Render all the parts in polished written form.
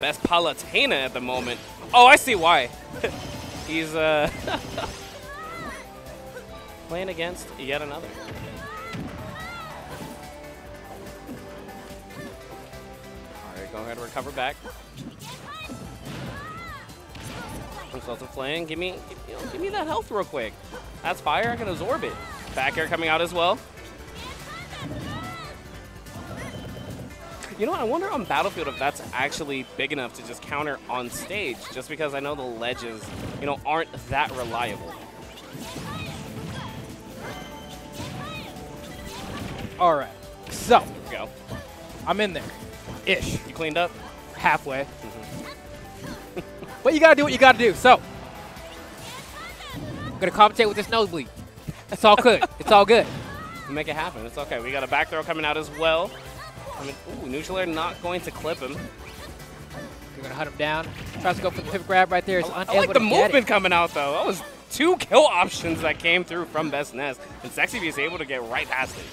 best Palutena at the moment. Oh, I see why. He's playing against yet another. Alright, go ahead and recover back. Comes out to playing. Give me that health real quick. That's fire, I can absorb it. Back air coming out as well. You know what, I wonder on Battlefield if that's actually big enough to just counter on stage, just because I know the ledges, you know, aren't that reliable. All right, so here we go. I'm in there, ish. You cleaned up? Halfway. But you gotta do what you gotta do, so. I'm gonna compensate with this nosebleed. It's all good, it's all good. Make it happen, it's okay. We got a back throw coming out as well. I mean, ooh, neutral air not going to clip him. You're going to hunt him down. Tries to go for the pivot grab right there. It's I like the movement coming out, though. That was two kill options that came through from BestNess. And SexyB is able to get right past it.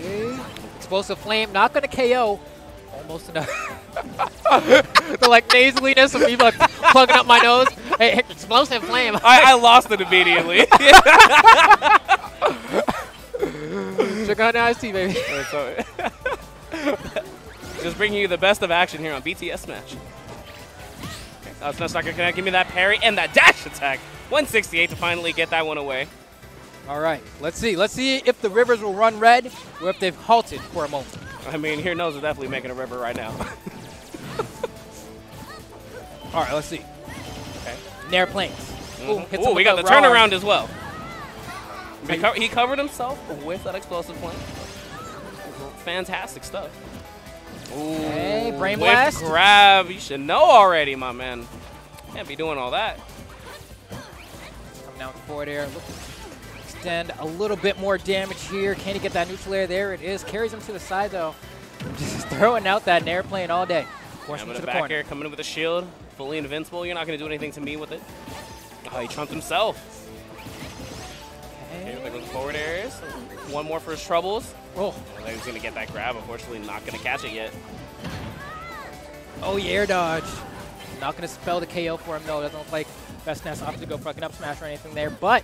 Okay. Explosive Flame, not going to KO. Almost enough. The, like, nasaliness of me, like, plugging up my nose. Hey, Explosive Flame. I lost it immediately. Check out Nice Tea, baby. Just bringing you the best of action here on BTS Smash. Oh, it's not going to connect. Give me that parry and that dash attack. 168 to finally get that one away. All right. Let's see. Let's see if the rivers will run red or if they've halted for a moment. I mean, here knows they're definitely making a river right now. All right. Let's see. Okay. Nair planes. Mm-hmm. Ooh, we got the turnaround as well. He covered himself with that explosive flame. Fantastic stuff. Ooh, hey, brain blast. Grab. You should know already, my man. Can't be doing all that. Coming out with forward air. Look, extend a little bit more damage here. Can he get that neutral air? There it is. Carries him to the side, though. Just throwing out that Nair plane all day. Forcing him to the back air, coming in with a shield. Fully invincible. You're not going to do anything to me with it. Oh, he trumped himself. Forward airs. One more for his troubles. Oh, I think he's going to get that grab. Unfortunately, not going to catch it yet. Oh, yeah, air dodge. Not going to spell the KO for him, though. Doesn't look like BestNess opted to go fucking up smash or anything there. But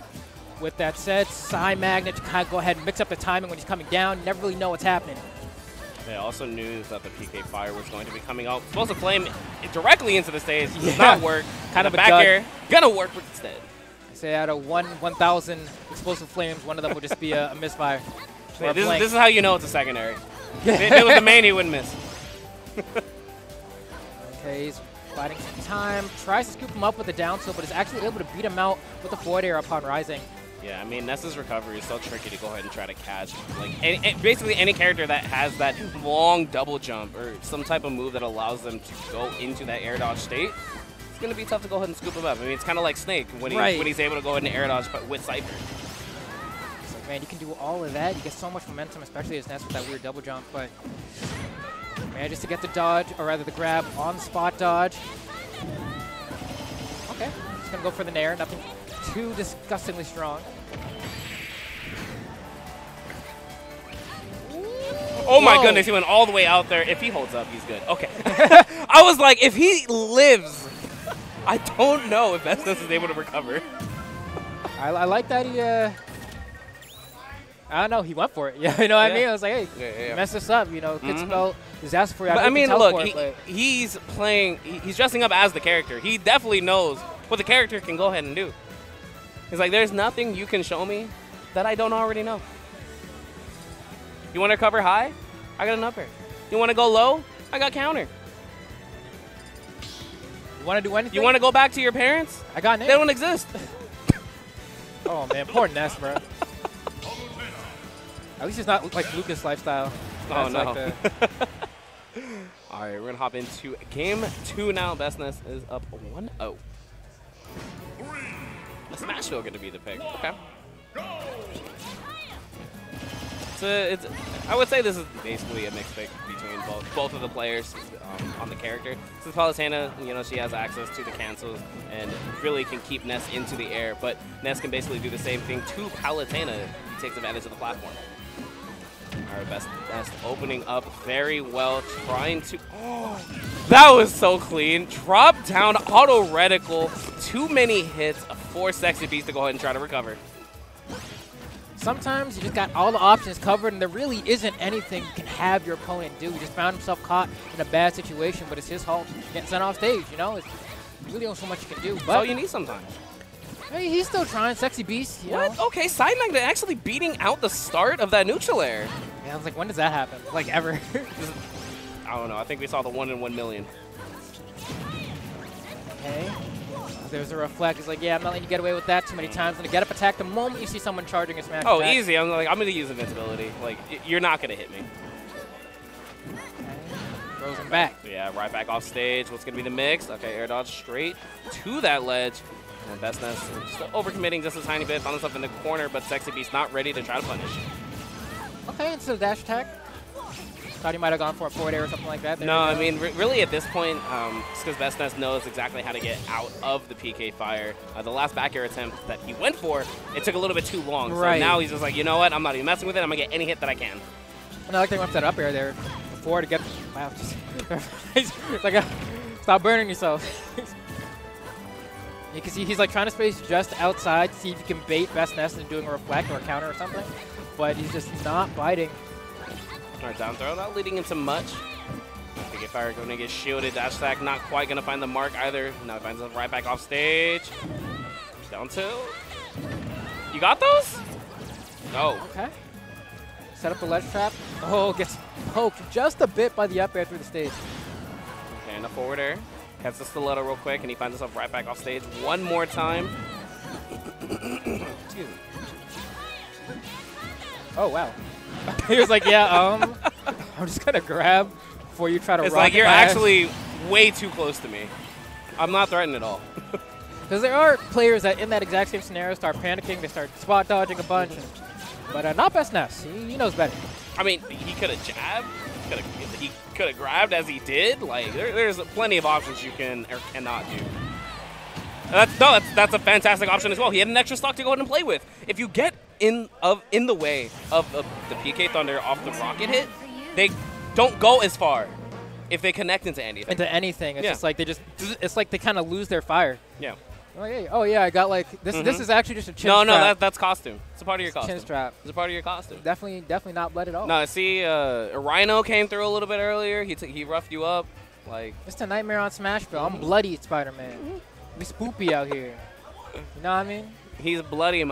with that said, Psy Magnet to kind of go ahead and mix up the timing when he's coming down. Never really know what's happening. They also knew that the PK Fire was going to be coming out. Supposed to flame it directly into the stage. Yeah. Does not work. Kind of back air. Going to work with instead. Say out of 1,000 explosive flames, one of them will just be a misfire. Hey, this is how you know it's a secondary. If it was the main, he wouldn't miss. Okay, he's fighting some time. Tries to scoop him up with a down tilt, but is actually able to beat him out with a forward air upon rising. Yeah, I mean, Ness's recovery is so tricky to go ahead and try to catch. Like, basically any character that has that long double jump or some type of move that allows them to go into that air dodge state, it's going to be tough to go ahead and scoop him up. I mean, it's kind of like Snake when he's able to go ahead and air dodge but with Cypher. So, man, you can do all of that. You get so much momentum, especially as Ness with that weird double jump. But manages to get the dodge, or rather the grab, on-spot dodge. Okay, just going to go for the Nair. Nothing too disgustingly strong. Oh my goodness, he went all the way out there. If he holds up, he's good. Okay. I was like, if he lives, I don't know if BestNess is able to recover. I like that he, I don't know, he went for it. Yeah, you know what I mean? I was like, hey, you messed us up, you know, could spell disaster for you. I mean, look, he's playing, he's dressing up as the character. He definitely knows what the character can go ahead and do. He's like, there's nothing you can show me that I don't already know. You want to cover high? I got an up air. You want to go low? I got counter. You want to do anything? You want to go back to your parents? I got Nair. They don't exist. Oh, man. Poor Ness, bro. At least it's not like Lucas lifestyle. Oh, no. Like All right, we're going to hop into game two now. BestNess is up 1-0. Smashville going to be the pick. Okay. Go! I would say this is basically a mixed pick between both of the players on the character. Since Palutena, you know, she has access to the cancels and really can keep Ness into the air, but Ness can basically do the same thing to Palutena. He takes advantage of the platform. Alright, BestNess opening up very well, trying to... Oh, that was so clean. Drop down, auto reticle, too many hits, four sexy beats to go ahead and try to recover. Sometimes you just got all the options covered and there really isn't anything you can have your opponent do. He just found himself caught in a bad situation, but it's his fault getting sent off stage, you know? It's really only so much you can do. But that's all you need sometimes. Hey, he's still trying. Sexy Beast. You know? Okay, Side Magnet actually beating out the start of that neutral air. Yeah, I was like, when does that happen? Like, ever? I don't know. I think we saw the 1 in 1 million. Okay. There's a reflect. He's like, yeah, I'm not letting you get away with that too many times. And a get-up attack, the moment you see someone charging a smash attack. Oh, easy. I'm like, I'm going to use invincibility. Like, you're not going to hit me. Okay. Throws him back. Yeah, right back off stage. What's going to be the mix? Okay, air dodge straight to that ledge. And BestNess still overcommitting just a tiny bit, found himself in the corner, but Sexy Beast not ready to try to punish. Okay, instead of dash attack. Thought he might have gone for a forward air or something like that. There no, I mean, really at this point, it's because BestNess knows exactly how to get out of the PK Fire. The last back air attempt that he went for, it took a little bit too long. Right. So now he's just like, you know what, I'm not even messing with it, I'm going to get any hit that I can. And I like they went for that up air there before to get... Wow, just... It's like, stop burning yourself. You can see he's like trying to space just outside to see if he can bait BestNess into doing a reflect or a counter or something, but he's just not biting. All right, down throw, not leading into much. PK Fire going to get shielded. Dash attack not quite going to find the mark either. Now he finds himself right back off stage. Down two. You got those? No. Okay. Set up the ledge trap. Oh, gets poked just a bit by the up air through the stage. Okay, and a forward air. Gets the stiletto real quick, and he finds himself right back off stage one more time. Excuse me. Oh, wow. He was like, yeah, I'm just going to grab before you try to rock. It's like, you're actually way too close to me. I'm not threatened at all. Because there are players that, in that exact same scenario, start panicking. They start spot dodging a bunch. But not BestNess. He knows better. I mean, he could have jabbed. He could have grabbed as he did. Like there's plenty of options you can or cannot do. That's a fantastic option as well. He had an extra stock to go ahead and play with. If you get in the way of the PK Thunder off the rocket hit, they don't go as far if they connect into anything. It's just like they kind of lose their fire. Yeah. Oh yeah, I got like this. This is actually just a chin strap. No, that's costume. It's a part of your costume. Chin strap. It's a part of your costume. Definitely not blood at all. No, see, Rhino came through a little bit earlier. He roughed you up, like. It's a nightmare on Smashville. I'm bloody Spider-Man. We spoopy out here. You know what I mean? He's bloody.